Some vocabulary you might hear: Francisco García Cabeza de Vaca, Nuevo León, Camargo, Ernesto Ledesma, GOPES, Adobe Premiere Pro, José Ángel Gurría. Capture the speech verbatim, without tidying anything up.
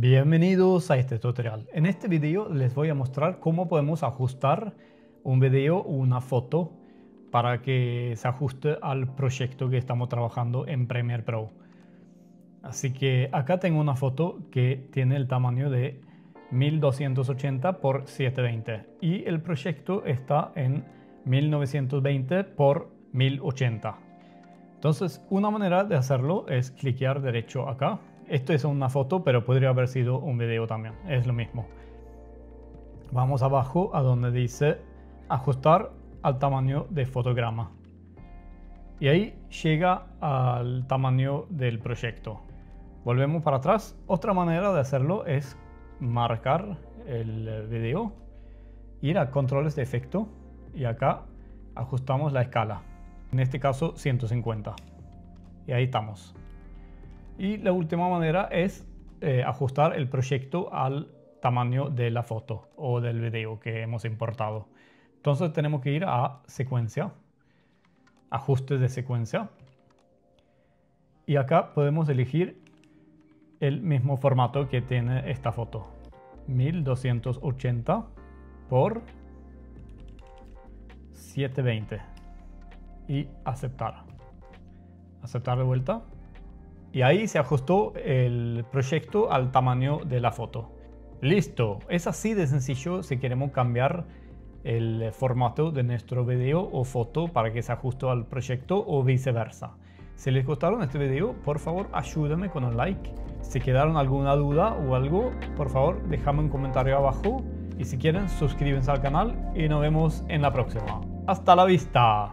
Bienvenidos a este tutorial. En este video les voy a mostrar cómo podemos ajustar un video o una foto para que se ajuste al proyecto que estamos trabajando en Premiere Pro. Así que acá tengo una foto que tiene el tamaño de mil doscientos ochenta por setecientos veinte y el proyecto está en mil novecientos veinte por mil ochenta. Entonces, una manera de hacerlo es cliquear derecho acá. Esto es una foto, pero podría haber sido un video también, es lo mismo. Vamos abajo a donde dice ajustar al tamaño de fotograma. Y ahí llega al tamaño del proyecto. Volvemos para atrás. Otra manera de hacerlo es marcar el video, ir a controles de efecto y acá ajustamos la escala. En este caso ciento cincuenta. Y ahí estamos. Y la última manera es eh, ajustar el proyecto al tamaño de la foto o del video que hemos importado. Entonces tenemos que ir a secuencia, ajustes de secuencia. Y acá podemos elegir el mismo formato que tiene esta foto. mil doscientos ochenta por setecientos veinte. Y aceptar. Aceptar de vuelta. Y ahí se ajustó el proyecto al tamaño de la foto. ¡Listo! Es así de sencillo si queremos cambiar el formato de nuestro video o foto para que se ajuste al proyecto o viceversa. Si les gustaron este video, por favor ayúdenme con un like. Si quedaron alguna duda o algo, por favor déjame un comentario abajo. Y si quieren, suscríbanse al canal y nos vemos en la próxima. ¡Hasta la vista!